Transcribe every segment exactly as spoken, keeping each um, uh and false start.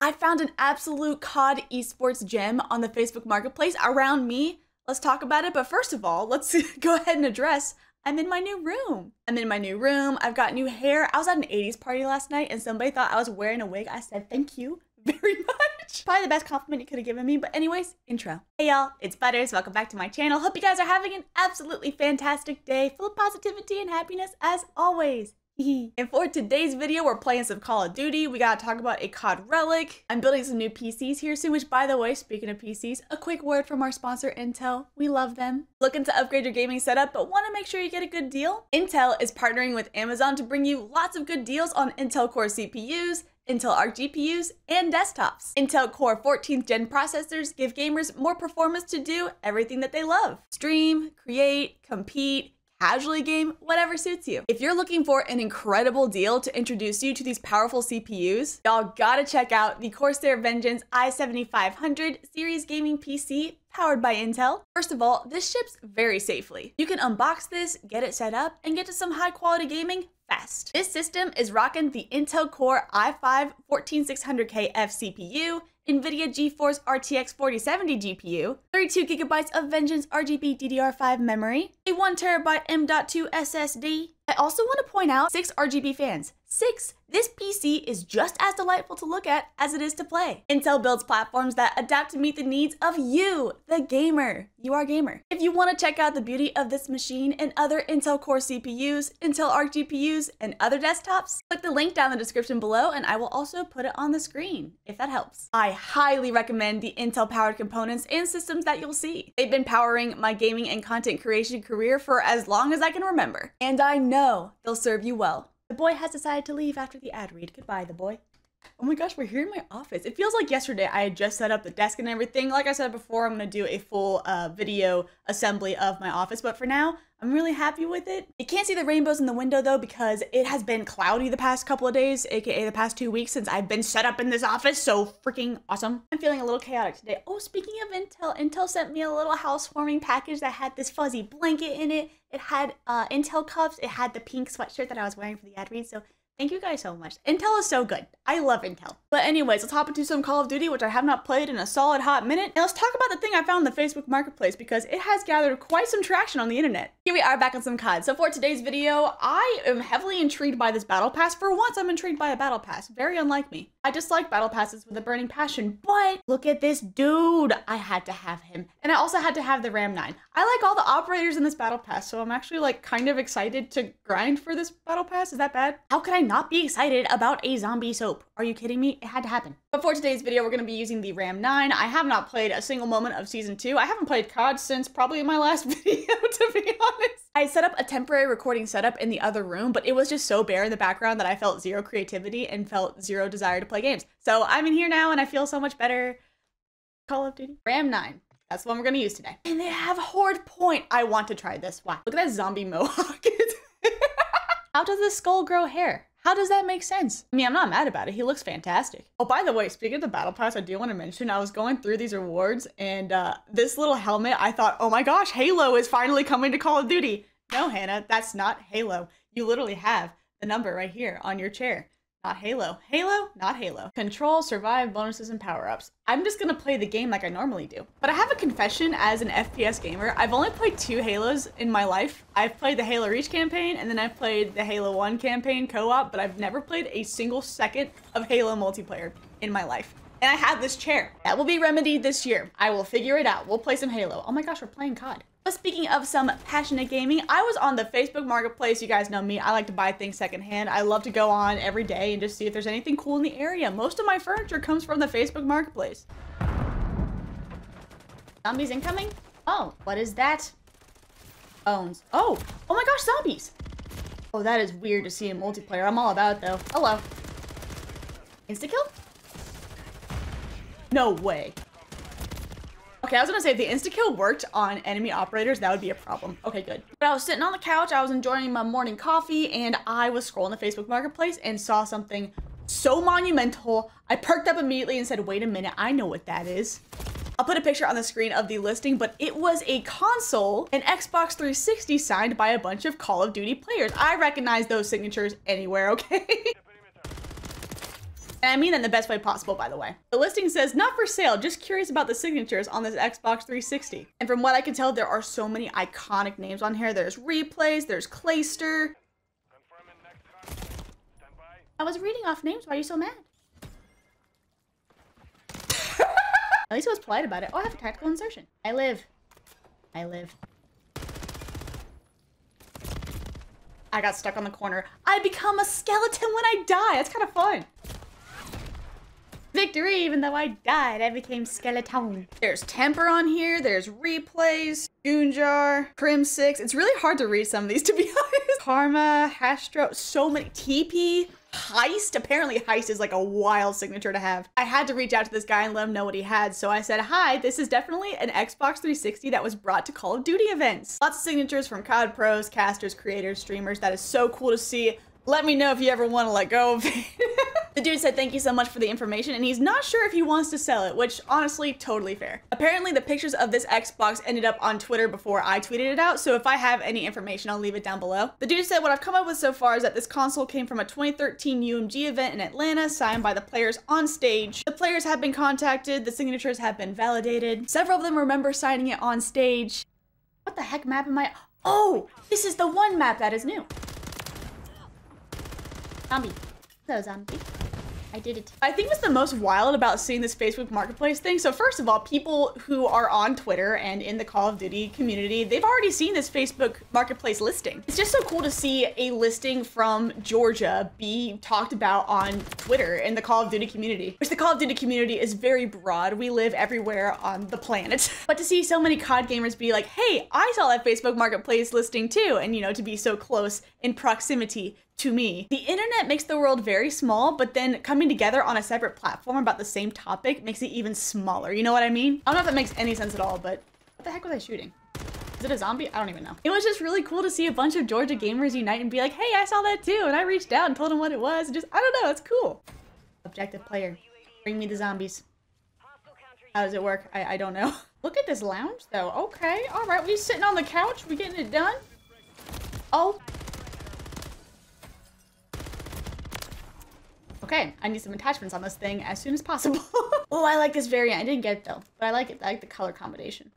I found an absolute C O D esports gem on the Facebook Marketplace around me. Let's talk about it. But first of all, let's go ahead and address I'm in my new room. I'm in my new room. I've got new hair. I was at an eighties party last night and somebody thought I was wearing a wig. I said, thank you very much. Probably the best compliment you could have given me. But anyways, intro. Hey y'all, it's Butters. Welcome back to my channel. Hope you guys are having an absolutely fantastic day full of positivity and happiness as always. And for today's video, we're playing some Call of Duty. We gotta talk about a C O D relic. I'm building some new P Cs here soon, which by the way, speaking of P Cs, a quick word from our sponsor, Intel. We love them. Looking to upgrade your gaming setup, but wanna make sure you get a good deal? Intel is partnering with Amazon to bring you lots of good deals on Intel Core C P Us, Intel Arc G P Us, and desktops. Intel Core fourteenth gen processors give gamers more performance to do everything that they love. Stream, create, compete, casually game, whatever suits you. If you're looking for an incredible deal to introduce you to these powerful C P Us, y'all gotta check out the Corsair Vengeance i seventy-five hundred series gaming P C powered by Intel. First of all, this ships very safely. You can unbox this, get it set up, and get to some high quality gaming fast. This system is rocking the Intel Core i five fourteen six hundred K F C P U, NVIDIA GeForce R T X forty seventy G P U, thirty-two gigabytes of Vengeance R G B D D R five memory, a one terabyte M dot two S S D. I also want to point out six R G B fans. Six! This P C is just as delightful to look at as it is to play. Intel builds platforms that adapt to meet the needs of you, the gamer. You are a gamer. If you want to check out the beauty of this machine and other Intel Core C P Us, Intel Arc G P Us, and other desktops, click the link down in the description below and I will also put it on the screen, if that helps. I highly recommend the Intel-powered components and systems that you'll see. They've been powering my gaming and content creation career for as long as I can remember, and I know they'll serve you well. The boy has decided to leave after the ad read. Goodbye, the boy. Oh my gosh, we're here in my office. It feels like yesterday I had just set up the desk and everything. Like I said before, I'm going to do a full uh, video assembly of my office. But for now, I'm really happy with it. You can't see the rainbows in the window though, because it has been cloudy the past couple of days, aka the past two weeks since I've been set up in this office. So freaking awesome. I'm feeling a little chaotic today. Oh, speaking of Intel, Intel sent me a little housewarming package that had this fuzzy blanket in it. It had uh, Intel cups. It had the pink sweatshirt that I was wearing for the ad read. So thank you guys so much. Intel is so good. I love Intel. But anyways, let's hop into some Call of Duty, which I have not played in a solid hot minute. And let's talk about the thing I found in the Facebook Marketplace because it has gathered quite some traction on the internet. Here we are back on some C O D. So for today's video, I am heavily intrigued by this battle pass. For once, I'm intrigued by a battle pass. Very unlike me. I dislike battle passes with a burning passion, but look at this dude. I had to have him. And I also had to have the Ram nine. I like all the operators in this battle pass, so I'm actually like kind of excited to grind for this battle pass. Is that bad? How could I not be excited about a zombie soap? Are you kidding me? It had to happen. But for today's video, we're going to be using the Ram nine. I have not played a single moment of Season two. I haven't played C O D since probably my last video, to be honest. I set up a temporary recording setup in the other room, but it was just so bare in the background that I felt zero creativity and felt zero desire to play games. So I'm in here now and I feel so much better. Call of Duty. Ram nine. That's the one we're going to use today. And they have Hordepoint. I want to try this. Wow. Look at that zombie mohawk. How does this skull grow hair? How does that make sense? I mean, I'm not mad about it. He looks fantastic. Oh, by the way, speaking of the battle pass, I do want to mention I was going through these rewards and uh, this little helmet, I thought, oh my gosh, Halo is finally coming to Call of Duty. No, Hannah, that's not Halo. You literally have the number right here on your chair. Not Halo. Halo, not Halo. Control, survive, bonuses, and power-ups. I'm just gonna play the game like I normally do. But I have a confession as an F P S gamer. I've only played two Halos in my life. I've played the Halo Reach campaign, and then I've played the Halo one campaign co-op, but I've never played a single second of Halo multiplayer in my life. And I have this chair. That will be remedied this year. I will figure it out. We'll play some Halo. Oh my gosh, we're playing C O D. But speaking of some passionate gaming, I was on the Facebook Marketplace. You guys know me. I like to buy things secondhand. I love to go on every day and just see if there's anything cool in the area. Most of my furniture comes from the Facebook Marketplace. Zombies incoming? Oh, what is that? Bones. Oh, oh my gosh, zombies. Oh, that is weird to see in multiplayer. I'm all about it, though. Hello. Insta-kill? No way. Okay, I was gonna say, if the insta-kill worked on enemy operators, that would be a problem. Okay, good. But I was sitting on the couch, I was enjoying my morning coffee, and I was scrolling the Facebook Marketplace and saw something so monumental. I perked up immediately and said, wait a minute, I know what that is. I'll put a picture on the screen of the listing, but it was a console, an Xbox three sixty signed by a bunch of Call of Duty players. I recognize those signatures anywhere, okay? And I mean that in the best way possible, by the way. The listing says, not for sale, just curious about the signatures on this Xbox three sixty. And from what I can tell, there are so many iconic names on here. There's Replays, there's Clayster. I was reading off names, why are you so mad? At least I was polite about it. Oh, I have a tactical insertion. I live. I live. I got stuck on the corner. I become a skeleton when I die. That's kind of fun. Victory, even though I died, I became skeleton. There's Temper on here. There's Replays, Junjar, Crim six. It's really hard to read some of these, to be honest. Karma, Hastro, so many. T P, Heist. Apparently Heist is like a wild signature to have. I had to reach out to this guy and let him know what he had. So I said, hi, this is definitely an Xbox three sixty that was brought to Call of Duty events. Lots of signatures from C O D pros, casters, creators, streamers. That is so cool to see. Let me know if you ever want to let go of it. The dude said thank you so much for the information, and he's not sure if he wants to sell it, which honestly, totally fair. Apparently the pictures of this Xbox ended up on Twitter before I tweeted it out, so if I have any information, I'll leave it down below. The dude said what I've come up with so far is that this console came from a twenty thirteen U M G event in Atlanta, signed by the players on stage. The players have been contacted, the signatures have been validated. Several of them remember signing it on stage. What the heck map am I? Oh, this is the one map that is new. Zombie. Hello, zombie. I did it. I think what's the most wild about seeing this Facebook Marketplace thing, so first of all, people who are on Twitter and in the Call of Duty community, they've already seen this Facebook Marketplace listing. It's just so cool to see a listing from Georgia be talked about on Twitter in the Call of Duty community, which the Call of Duty community is very broad. We live everywhere on the planet. But to see so many C O D gamers be like, hey, I saw that Facebook Marketplace listing too, and you know, to be so close in proximity to me. The internet makes the world very small, but then coming together on a separate platform about the same topic makes it even smaller. You know what I mean? I don't know if that makes any sense at all, but what the heck was I shooting? Is it a zombie? I don't even know. It was just really cool to see a bunch of Georgia gamers unite and be like, hey, I saw that too. And I reached out and told them what it was. Just, I don't know, it's cool. Objective player, bring me the zombies. How does it work? I, I don't know. Look at this lounge though. Okay, all right, we sitting on the couch. We getting it done. Oh. Okay, I need some attachments on this thing as soon as possible. Oh, I like this variant. I didn't get it though, but I like it. I like the color combination.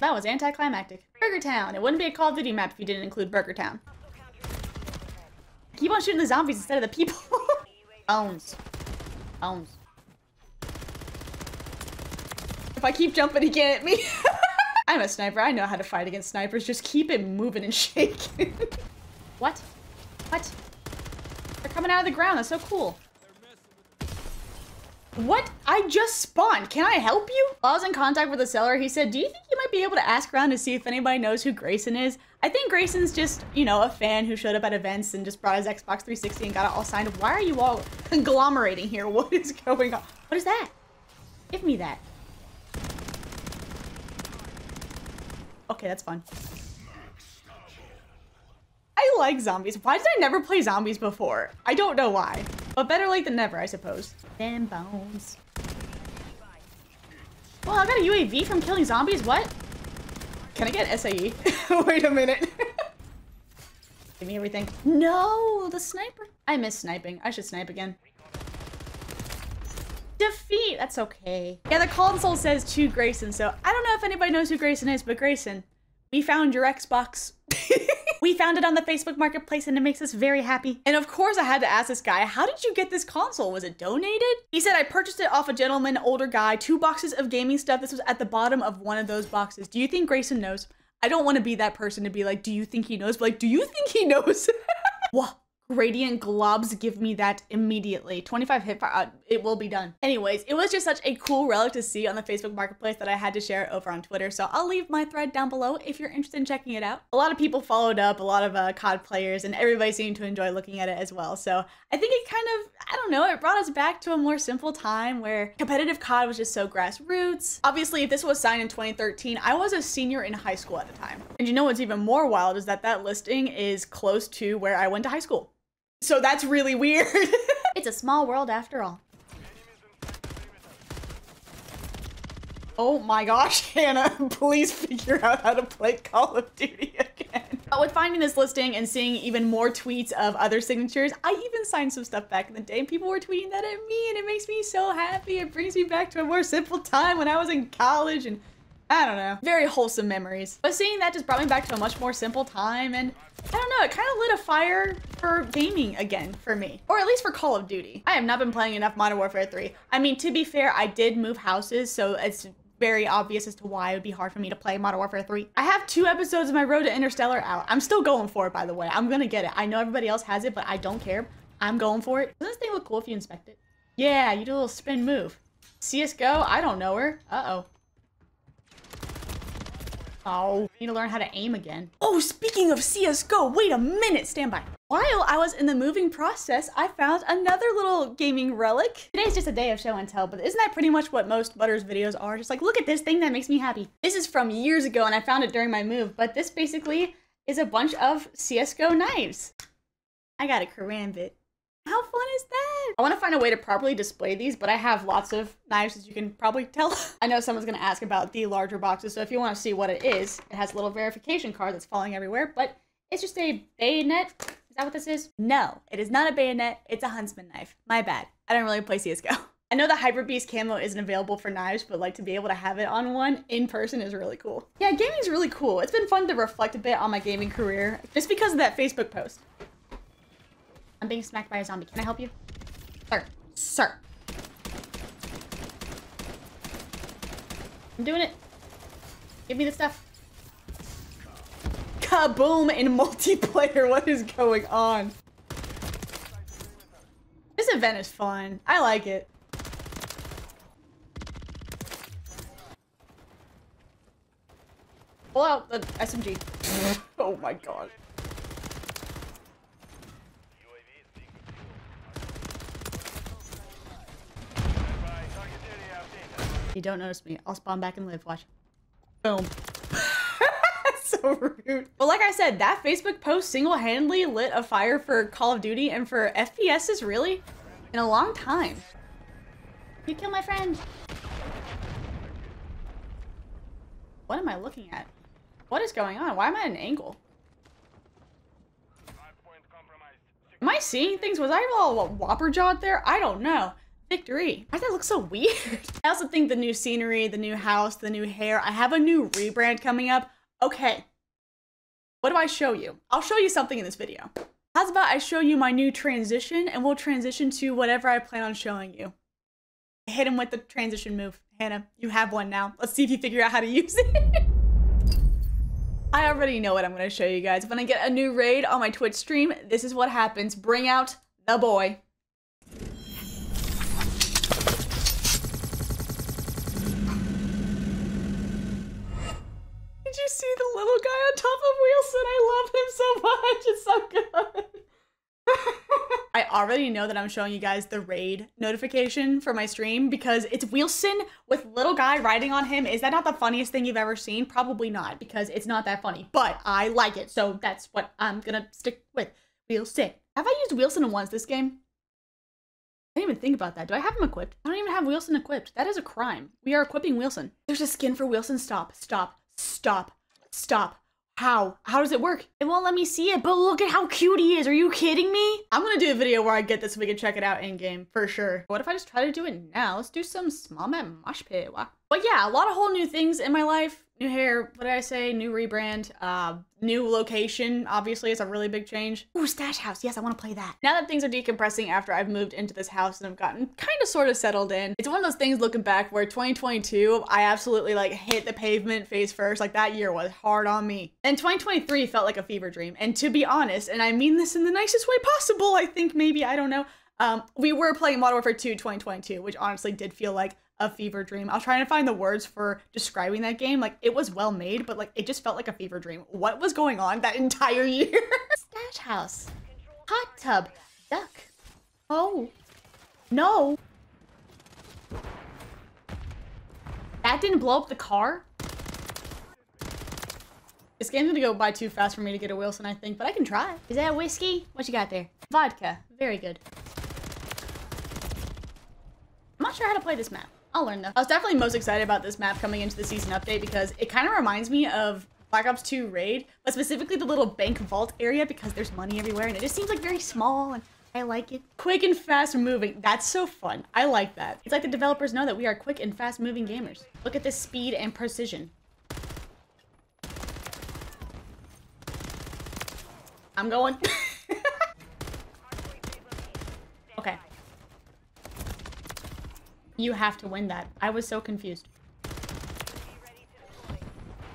That was anticlimactic. Burger Town. It wouldn't be a Call of Duty map if you didn't include Burger Town. I keep on shooting the zombies instead of the people. Bones. Bones. If I keep jumping, he can't hit me. I'm a sniper. I know how to fight against snipers. Just keep it moving and shaking. What? What? They're coming out of the ground. That's so cool. What? I just spawned. Can I help you? While I was in contact with the seller, he said, do you think you might be able to ask around to see if anybody knows who Grayson is? I think Grayson's just, you know, a fan who showed up at events and just brought his Xbox three sixty and got it all signed. Why are you all conglomerating here? What is going on? What is that? Give me that. Okay, that's fun. I like zombies. Why did I never play zombies before? I don't know why, but better late than never, I suppose. Them bones. Well, I got a U A V from killing zombies. What? Can I get an S A E? Wait a minute. Give me everything. No, the sniper. I miss sniping. I should snipe again. Defeat. That's okay. Yeah, the console says to Grayson, so I don't know if anybody knows who Grayson is, but Grayson, we found your Xbox. We found it on the Facebook Marketplace and it makes us very happy. And of course I had to ask this guy, how did you get this console? Was it donated? He said, I purchased it off a gentleman, older guy, two boxes of gaming stuff. This was at the bottom of one of those boxes. Do you think Grayson knows? I don't want to be that person to be like, do you think he knows? But like, do you think he knows? What? Radiant globs, give me that immediately. twenty-five hit fire, uh, it will be done. Anyways, it was just such a cool relic to see on the Facebook Marketplace that I had to share it over on Twitter, so I'll leave my thread down below if you're interested in checking it out. A lot of people followed up, a lot of uh, C O D players, and everybody seemed to enjoy looking at it as well, so I think it kind of, I don't know, it brought us back to a more simple time where competitive C O D was just so grassroots. Obviously, if this was signed in twenty thirteen, I was a senior in high school at the time. And you know what's even more wild is that that listing is close to where I went to high school. So that's really weird. It's a small world after all. Oh my gosh, Hannah, please figure out how to play Call of Duty again. But with finding this listing and seeing even more tweets of other signatures, I even signed some stuff back in the day and people were tweeting that at me, and it makes me so happy. It brings me back to a more simple time when I was in college, and I don't know, very wholesome memories. But seeing that just brought me back to a much more simple time, and I don't know, it kind of lit a fire for gaming again for me. Or at least for Call of Duty. I have not been playing enough Modern Warfare three. I mean, to be fair, I did move houses, so it's very obvious as to why it would be hard for me to play Modern Warfare three. I have two episodes of my Road to Interstellar out. I'm still going for it, by the way. I'm gonna get it. I know everybody else has it, but I don't care. I'm going for it. Doesn't this thing look cool if you inspect it? Yeah, you do a little spin move. C S G O? I don't know her. Uh-oh. Oh, I need to learn how to aim again. Oh, speaking of C S G O, wait a minute, stand by. While I was in the moving process, I found another little gaming relic. Today's just a day of show and tell, but isn't that pretty much what most Butters videos are? Just like, look at this thing that makes me happy. This is from years ago and I found it during my move, but this basically is a bunch of C S G O knives. I got a Karambit. How fun is that? I want to find a way to properly display these, but I have lots of knives, as you can probably tell. I know someone's going to ask about the larger boxes, so if you want to see what it is, it has a little verification card that's falling everywhere, but it's just a bayonet. Is that what this is? No, it is not a bayonet. It's a Huntsman knife. My bad. I don't really play C S G O. I know the Hyper Beast camo isn't available for knives, but like to be able to have it on one in person is really cool. Yeah, gaming's really cool. It's been fun to reflect a bit on my gaming career just because of that Facebook post. I'm being smacked by a zombie. Can I help you? Sir. Sir. I'm doing it. Give me the stuff. Kaboom in multiplayer. What is going on? This event is fun. I like it. Pull out the S M G. Oh my god. You don't notice me. I'll spawn back and live. Watch. Boom. So rude. But like I said, that Facebook post single-handedly lit a fire for Call of Duty and for F P S's really in a long time. You killed my friend. What am I looking at? What is going on? Why am I at an angle? Am I seeing things? Was I all whopper-jawed there? I don't know. Victory. Why does that look so weird? I also think the new scenery, the new house, the new hair. I have a new rebrand coming up. Okay. What do I show you? I'll show you something in this video. How's about I show you my new transition and we'll transition to whatever I plan on showing you. Hit him with the transition move. Hannah, you have one now. Let's see if you figure out how to use it. I already know what I'm going to show you guys. When I get a new raid on my Twitch stream, this is what happens. Bring out the boy. Did you see the little guy on top of Wilson? I love him so much. It's so good. I already know that I'm showing you guys the raid notification for my stream because it's Wilson with little guy riding on him. Is that not the funniest thing you've ever seen? Probably not, because it's not that funny, but I like it. So that's what I'm gonna stick with. Wilson. Have I used Wilson once this game? I didn't even think about that. Do I have him equipped? I don't even have Wilson equipped. That is a crime. We are equipping Wilson. There's a skin for Wilson. Stop, stop. Stop. Stop. How? How does it work? It won't let me see it, but look at how cute he is. Are you kidding me? I'm gonna do a video where I get this so we can check it out in game for sure. What if I just try to do it now? Let's do some small map mosh pit. Wow. But yeah, a lot of whole new things in my life. New hair, what did I say? New rebrand, uh, new location. Obviously, it's a really big change. Ooh, stash house. Yes, I want to play that. Now that things are decompressing after I've moved into this house and I've gotten kind of sort of settled in, it's one of those things looking back where twenty twenty-two, I absolutely like hit the pavement face first. Like that year was hard on me. And twenty twenty-three felt like a fever dream. And to be honest, and I mean this in the nicest way possible, I think maybe, I don't know. Um, we were playing Modern Warfare two twenty twenty-two, which honestly did feel like a fever dream. I was trying to find the words for describing that game. Like it was well made, but like it just felt like a fever dream. What was going on that entire year? Stash house, hot tub, duck. Oh, no. That didn't blow up the car? This game's gonna go by too fast for me to get a Wilson, I think, but I can try. Is that whiskey? What you got there? Vodka, very good. I'm not sure how to play this map. I'll learn though. I was definitely most excited about this map coming into the season update because it kind of reminds me of Black Ops two raid, but specifically the little bank vault area because there's money everywhere and it just seems like very small and I like it. Quick and fast moving. That's so fun. I like that. It's like the developers know that we are quick and fast moving gamers. Look at this speed and precision. I'm going. Okay. You have to win that. I was so confused.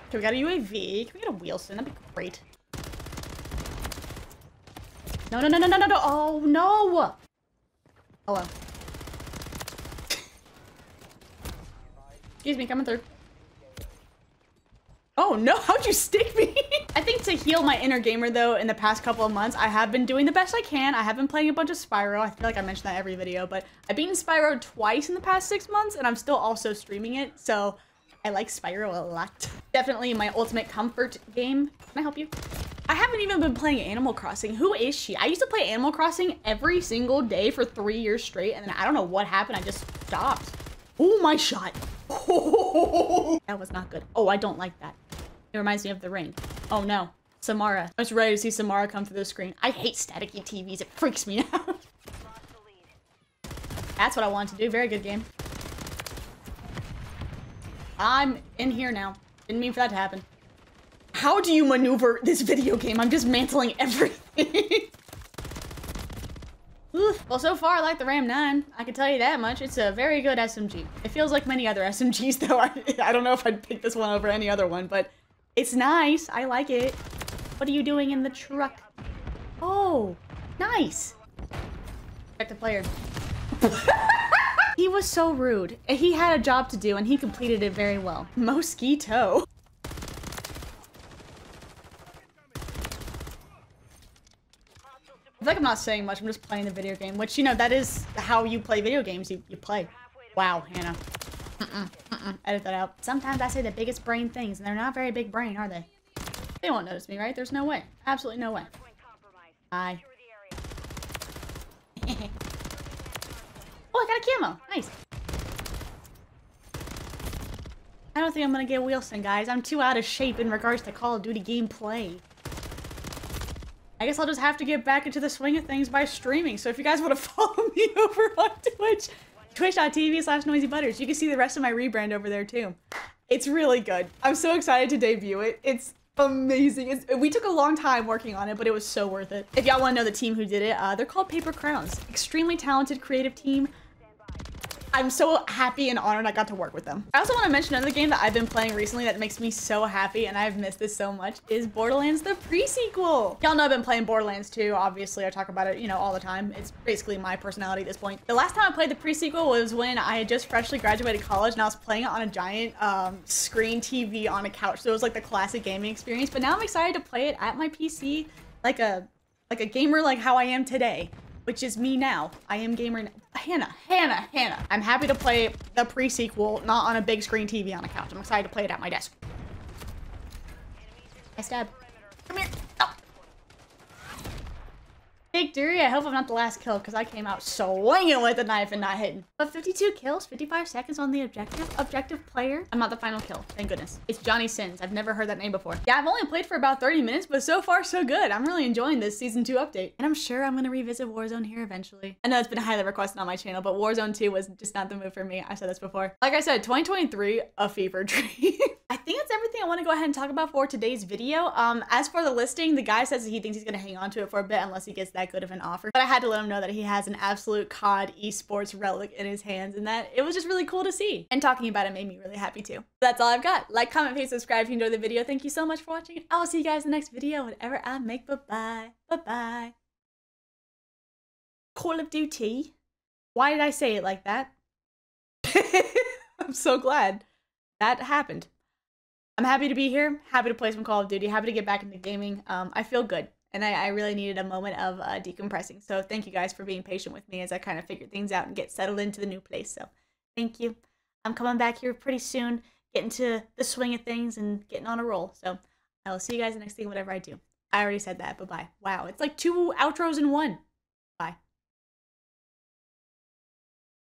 Can we get a U A V? Can we get a Wilson? That'd be great. No, no, no, no, no, no, no. Oh, no. Hello. Excuse me, coming through. Oh, no. How'd you stick me? I think to heal my inner gamer, though, in the past couple of months, I have been doing the best I can. I have been playing a bunch of Spyro. I feel like I mentioned that every video, but I've beaten Spyro twice in the past six months, and I'm still also streaming it, so I like Spyro a lot. Definitely my ultimate comfort game. Can I help you? I haven't even been playing Animal Crossing. Who is she? I used to play Animal Crossing every single day for three years straight, and then I don't know what happened. I just stopped. Oh, my shot. Oh, that was not good. Oh, I don't like that. It reminds me of the ring. Oh, no. Samara. I was ready to see Samara come through the screen. I hate staticky T Vs. It freaks me out. That's what I wanted to do. Very good game. I'm in here now. Didn't mean for that to happen. How do you maneuver this video game? I'm dismantling everything. Well, so far I like the Ram nine. I can tell you that much. It's a very good S M G. It feels like many other S M Gs though. I, I don't know if I'd pick this one over any other one, but it's nice. I like it. What are you doing in the truck? Oh, nice. Check the player. He was so rude. He had a job to do and he completed it very well. Mosquito. Like, I'm not saying much, I'm just playing the video game, which, you know, that is how you play video games. You, you play. Wow, Hannah. Mm-mm, mm-mm. Edit that out. Sometimes I say the biggest brain things, and they're not very big brain, are they? They won't notice me, right? There's no way. Absolutely no way. Bye. Oh, I got a camo. Nice. I don't think I'm gonna get Wilson, guys. I'm too out of shape in regards to Call of Duty gameplay. I guess I'll just have to get back into the swing of things by streaming. So if you guys want to follow me over on Twitch, Twitch dot T V slash noisybutters, you can see the rest of my rebrand over there too. It's really good. I'm so excited to debut it. It's amazing. It's, we took a long time working on it, but it was so worth it. If y'all want to know the team who did it, uh, they're called Paper Crowns. Extremely talented, creative team. I'm so happy and honored I got to work with them. I also want to mention another game that I've been playing recently that makes me so happy, and I've missed this so much, is Borderlands: The Pre-Sequel. Y'all know I've been playing Borderlands two, obviously. I talk about it, you know, all the time. It's basically my personality at this point. The last time I played the pre-sequel was when I had just freshly graduated college, and I was playing it on a giant um, screen T V on a couch, so it was like the classic gaming experience, but now I'm excited to play it at my P C like a, like a gamer like how I am today. Which is me now. I am gamer now. Hannah, Hannah, Hannah. I'm happy to play the pre-sequel, not on a big screen T V on a couch. I'm excited to play it at my desk. I stab. Come here. Oh. Victory. I hope I'm not the last kill because I came out swinging with a knife and not hitting. But fifty-two kills, fifty-five seconds on the objective. Objective player. I'm not the final kill. Thank goodness. It's Johnny Sins. I've never heard that name before. Yeah, I've only played for about thirty minutes, but so far so good. I'm really enjoying this season two update. And I'm sure I'm going to revisit Warzone here eventually. I know it's been highly requested on my channel, but Warzone two was just not the move for me. I've said this before. Like I said, twenty twenty-three, a fever dream. I think that's everything I want to go ahead and talk about for today's video. Um, as for the listing, the guy says that he thinks he's going to hang on to it for a bit unless he gets that good of an offer. But I had to let him know that he has an absolute C O D esports relic in his hands and that it was just really cool to see. And talking about it made me really happy too. That's all I've got. Like, comment, please subscribe if you enjoyed the video. Thank you so much for watching. I will see you guys in the next video, whatever I make. Bye-bye. Bye-bye. Call of Duty. Why did I say it like that? I'm so glad that happened. I'm happy to be here, happy to play some Call of Duty, happy to get back into gaming. Um, I feel good, and I, I really needed a moment of uh, decompressing. So thank you guys for being patient with me as I kind of figure things out and get settled into the new place. So thank you. I'm coming back here pretty soon, getting to the swing of things and getting on a roll. So I will see you guys the next thing, whatever I do. I already said that, bye-bye. Wow, it's like two outros in one. Bye.